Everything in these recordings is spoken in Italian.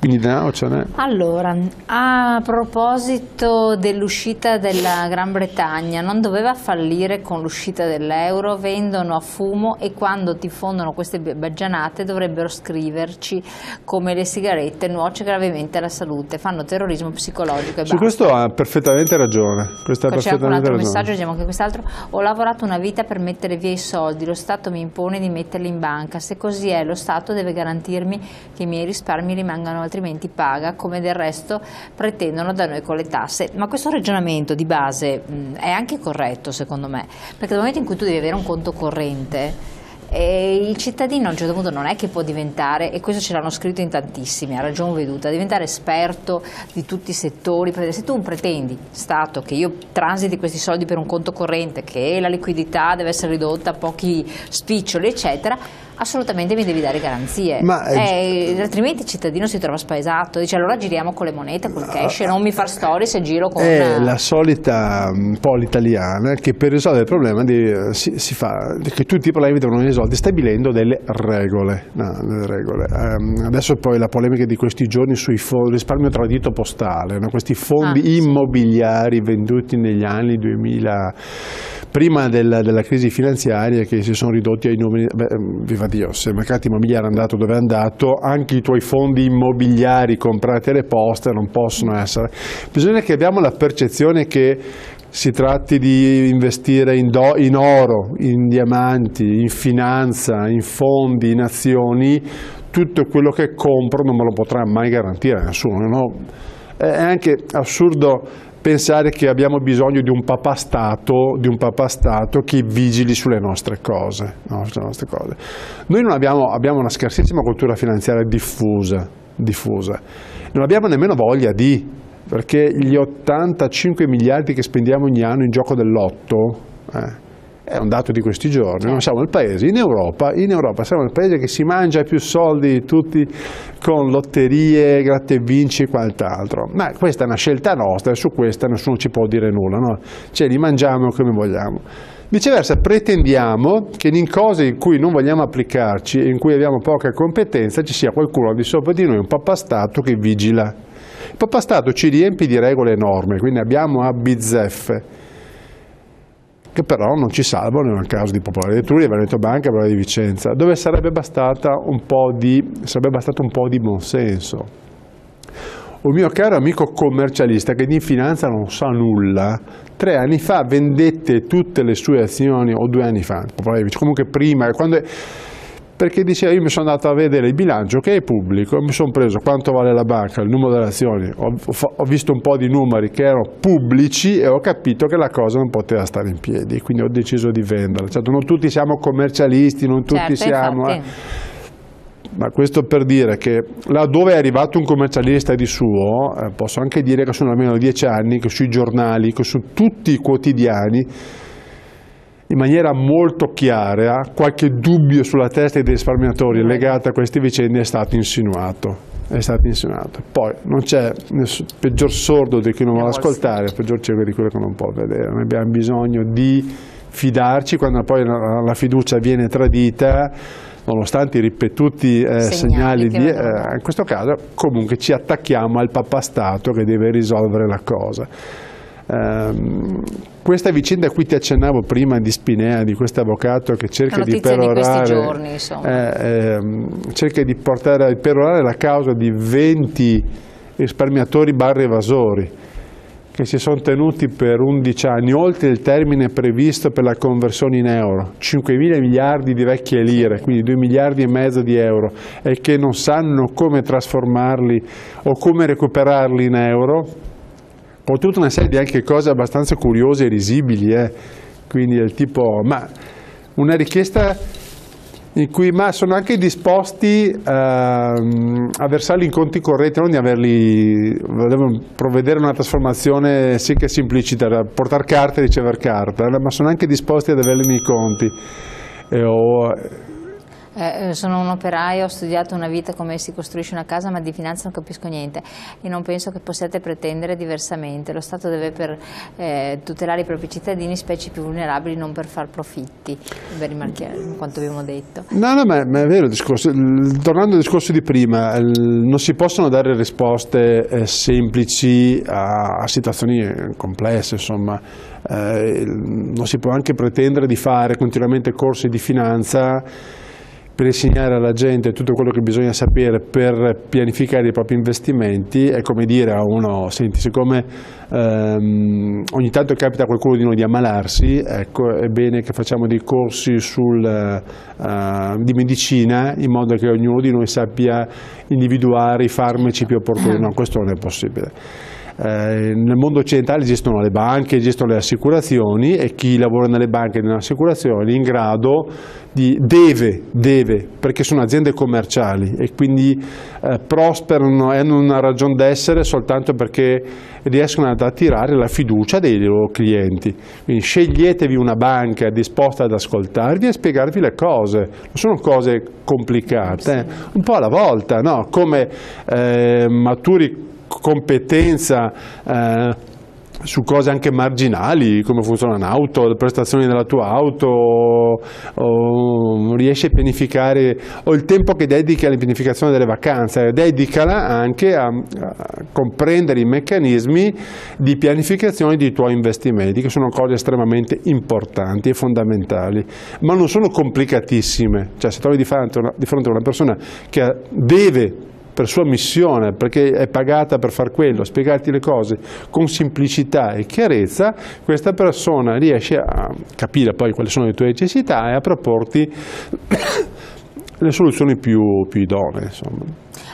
Quindi denaro ce n'è. Allora, a proposito dell'uscita della Gran Bretagna, non doveva fallire con l'uscita dell'euro, vendono a fumo e quando ti fondono queste baggianate dovrebbero scriverci come le sigarette, nuoce gravemente alla salute, fanno terrorismo psicologico. E su questo ha perfettamente ragione. C'è anche un altro messaggio, diciamo che quest'altro, ho lavorato una vita per mettere via i soldi, lo Stato mi impone di metterli in banca, se così è lo Stato deve garantirmi che i miei risparmi rimangano, altrimenti paga, come del resto pretendono da noi con le tasse. Ma questo ragionamento di base è anche corretto secondo me, perché dal momento in cui tu devi avere un conto corrente, il cittadino a un certo punto non è che può diventare, e questo ce l'hanno scritto in tantissimi, a ragion veduta, diventare esperto di tutti i settori, perché se tu pretendi, Stato, che io transiti questi soldi per un conto corrente, che la liquidità deve essere ridotta a pochi spiccioli eccetera, assolutamente mi devi dare garanzie. Ma altrimenti il cittadino si trova spaesato, dice allora giriamo con le monete, col cash, non mi far storie se giro con... È la solita poll italiana che per risolvere il problema si fa, che tutti i problemi devono risolvere stabilendo delle regole, adesso poi la polemica di questi giorni sui risparmio tradito postale, questi fondi immobiliari venduti negli anni 2000 prima della crisi finanziaria, che si sono ridotti ai nomi. Viva Dio, se il mercato immobiliare è andato dove è andato, anche i tuoi fondi immobiliari comprati alle poste non possono essere. Bisogna che abbiamo la percezione che si tratti di investire in oro, in diamanti, in finanza, in fondi, in azioni, tutto quello che compro non me lo potrà mai garantire nessuno. No? È anche assurdo pensare che abbiamo bisogno di un papà Stato che vigili sulle nostre cose. No? Sulle nostre cose. Noi non abbiamo una scarsissima cultura finanziaria diffusa, non abbiamo nemmeno voglia di... Perché gli 85 miliardi che spendiamo ogni anno in gioco del lotto è un dato di questi giorni. Non siamo il paese, in Europa siamo il paese che si mangia più soldi tutti con lotterie, gratta e vinci e quant'altro. Ma questa è una scelta nostra e su questa nessuno ci può dire nulla, no? Cioè li mangiamo come vogliamo. Viceversa pretendiamo che in cose in cui non vogliamo applicarci e in cui abbiamo poca competenza ci sia qualcuno di sopra di noi, un papà Stato che vigila. Il Papa Stato ci riempie di regole enormi, quindi abbiamo bizzeffe che però non ci salvano nel caso di Popolare di Etruria, Veneto Banca, Popolare di Vicenza, dove sarebbe bastato un po' di buonsenso. Un mio caro amico commercialista che di finanza non sa nulla, 3 anni fa vendette tutte le sue azioni, o 2 anni fa, comunque prima, quando... Perché diceva, io mi sono andato a vedere il bilancio che è pubblico, mi sono preso quanto vale la banca, il numero delle azioni, ho visto un po' di numeri che erano pubblici e ho capito che la cosa non poteva stare in piedi, quindi ho deciso di venderla. Certo, non tutti siamo commercialisti, non tutti siamo... Ma questo per dire che laddove è arrivato un commercialista di suo, posso anche dire che sono almeno 10 anni che sui giornali, che su tutti i quotidiani, in maniera molto chiara, qualche dubbio sulla testa dei risparmiatori legato a queste vicende è stato insinuato. Poi non c'è peggior sordo di chi non vuole ascoltare, peggior cieco di quello che non può vedere. Noi abbiamo bisogno di fidarci, quando poi la fiducia viene tradita, nonostante i ripetuti segnali di, in questo caso comunque ci attacchiamo al papà Stato che deve risolvere la cosa. Questa vicenda a cui ti accennavo prima di Spinea, di questo avvocato che cerca di portare a perorare la causa di 20 risparmiatori / evasori che si sono tenuti per 11 anni oltre il termine previsto per la conversione in euro, 5.000 miliardi di vecchie lire, quindi 2,5 miliardi di euro, e che non sanno come trasformarli o come recuperarli in euro. Ho tutta una serie di anche cose abbastanza curiose e risibili, quindi del tipo, ma una richiesta in cui sono anche disposti a versarli in conti correnti, non di averli, devono provvedere a una trasformazione sì che semplicita, da portare carta e ricevere carta, ma sono anche disposti ad averli nei conti. Sono un operaio, ho studiato una vita come si costruisce una casa, ma di finanza non capisco niente e non penso che possiate pretendere diversamente. Lo Stato deve tutelare i propri cittadini, specie i più vulnerabili, non per far profitti, per rimarcare quanto abbiamo detto. No, no, ma è vero il discorso. Tornando al discorso di prima, non si possono dare risposte semplici a situazioni complesse, insomma. Non si può anche pretendere di fare continuamente corsi di finanza per insegnare alla gente tutto quello che bisogna sapere per pianificare i propri investimenti. È come dire a uno: senti, siccome ogni tanto capita a qualcuno di noi di ammalarsi, ecco, è bene che facciamo dei corsi di medicina, in modo che ognuno di noi sappia individuare i farmaci più opportuni. No, questo non è possibile. Nel mondo occidentale esistono le banche, esistono le assicurazioni, e chi lavora nelle banche e nelle assicurazioni è in grado di, perché sono aziende commerciali e quindi prosperano e hanno una ragion d'essere soltanto perché riescono ad attirare la fiducia dei loro clienti. Quindi sceglietevi una banca disposta ad ascoltarvi e spiegarvi le cose. Non sono cose complicate, un po' alla volta, no? Come maturi competenza su cose anche marginali, come funziona un'auto, le prestazioni della tua auto, o riesci a pianificare, o il tempo che dedichi alla pianificazione delle vacanze, dedicala anche a comprendere i meccanismi di pianificazione dei tuoi investimenti, che sono cose estremamente importanti e fondamentali, ma non sono complicatissime. Cioè, se trovi di fronte a una persona che deve, per sua missione, perché è pagata per far quello, spiegarti le cose con semplicità e chiarezza, questa persona riesce a capire poi quali sono le tue necessità e a proporti le soluzioni più idonee, insomma.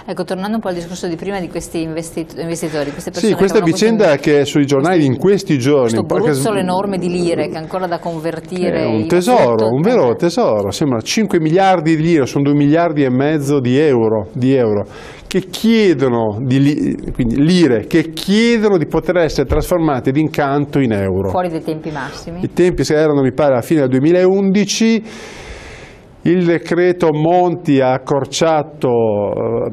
Ecco, tornando un po' al discorso di prima di questi investitori, queste persone. Sì, questa vicenda che è sui giornali in questi giorni. Questo gruzzolo enorme di lire che è ancora da convertire. È un tesoro, un vero tesoro. Sembra 5 miliardi di lire, sono 2 miliardi e mezzo di euro che chiedono di poter essere trasformate d'incanto in euro. Fuori dai tempi massimi. I tempi erano, mi pare, alla fine del 2011. Il decreto Monti ha accorciato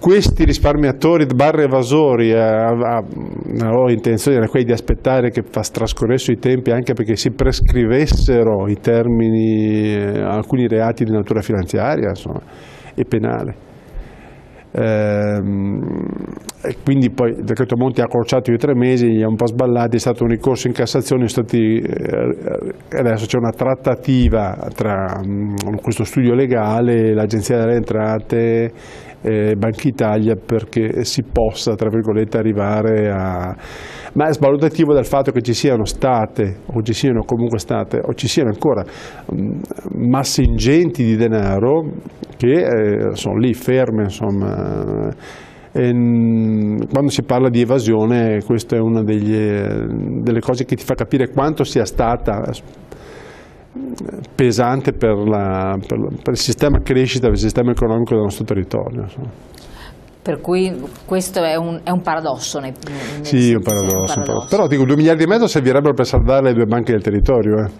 questi risparmiatori barra evasori, la loro intenzione era quella di aspettare che trascorressero i tempi, anche perché si prescrivessero i termini, alcuni reati di natura finanziaria, insomma, e penale. E quindi poi il decreto Monti ha accorciato i 3 mesi, li ha un po' sballati, è stato un ricorso in Cassazione, adesso c'è una trattativa tra questo studio legale, l'Agenzia delle Entrate e Banca Italia, perché si possa, tra virgolette, arrivare a... Ma è svalutativo del fatto che ci siano state, o ci siano comunque state, o ci siano ancora masse ingenti di denaro che sono lì ferme, insomma. Quando si parla di evasione, questa è una delle cose che ti fa capire quanto sia stata pesante per il sistema crescita, per il sistema economico del nostro territorio, insomma. Per cui questo è un paradosso. Sì, un paradosso. Però dico, 2,5 miliardi servirebbero per salvare le due banche del territorio.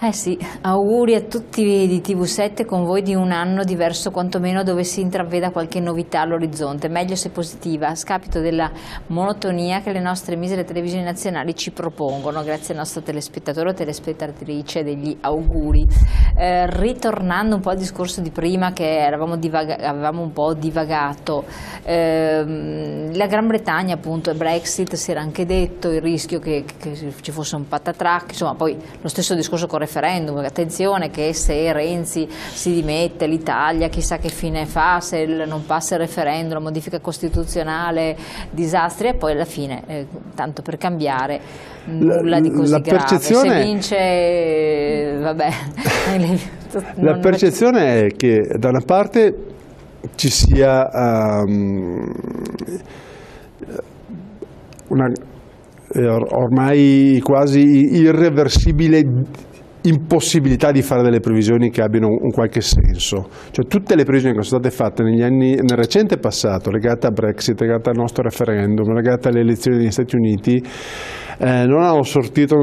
Eh sì, auguri a tutti di TV7 con Voi di un anno diverso, quantomeno dove si intraveda qualche novità all'orizzonte, meglio se positiva, a scapito della monotonia che le nostre misere televisioni nazionali ci propongono. Grazie al nostro telespettatore o telespettatrice degli auguri. Ritornando un po' al discorso di prima, che avevamo un po' divagato, la Gran Bretagna, appunto, e Brexit, si era anche detto il rischio che ci fosse un patatrac, insomma, poi lo stesso discorso con referendum, attenzione che se Renzi si dimette, l'Italia chissà che fine fa, se non passa il referendum, la modifica costituzionale, disastri, e poi alla fine tanto per cambiare nulla di così grave, se vince vabbè. La percezione è che da una parte ci sia una ormai quasi irreversibile impossibilità di fare delle previsioni che abbiano un qualche senso. Cioè, tutte le previsioni che sono state fatte nel recente passato, legate a Brexit, legate al nostro referendum, legate alle elezioni degli Stati Uniti, non hanno sortito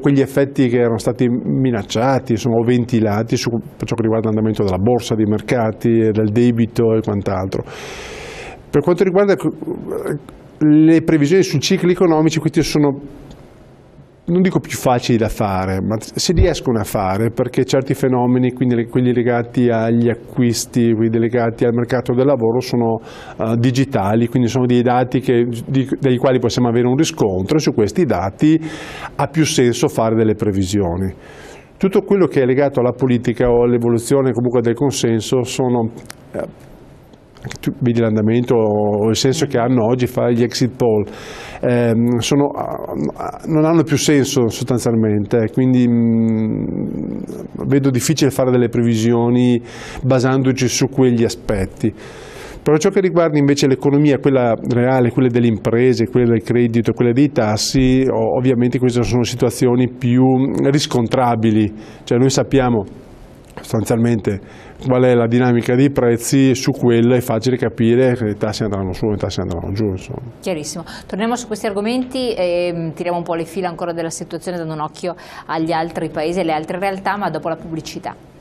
quegli effetti che erano stati minacciati, sono ventilati su ciò che riguarda l'andamento della borsa, dei mercati, del debito e quant'altro. Per quanto riguarda le previsioni sui cicli economici, questi sono, non dico più facili da fare, ma si riescono a fare, perché certi fenomeni, quindi quelli legati agli acquisti, quelli legati al mercato del lavoro, sono digitali, quindi sono dei dati dai quali possiamo avere un riscontro, e su questi dati ha più senso fare delle previsioni. Tutto quello che è legato alla politica o all'evoluzione comunque del consenso sono... tu vedi l'andamento o il senso che hanno oggi gli exit poll, non hanno più senso sostanzialmente, quindi vedo difficile fare delle previsioni basandoci su quegli aspetti. Per ciò che riguarda invece l'economia, quella reale, quella delle imprese, quella del credito, quella dei tassi, ovviamente queste sono situazioni più riscontrabili, cioè noi sappiamo sostanzialmente qual è la dinamica dei prezzi, su quello è facile capire che i tassi andranno su e i tassi andranno giù. Insomma. Chiarissimo. Torniamo su questi argomenti e tiriamo un po' le fila ancora della situazione, dando un occhio agli altri paesi e alle altre realtà, ma dopo la pubblicità.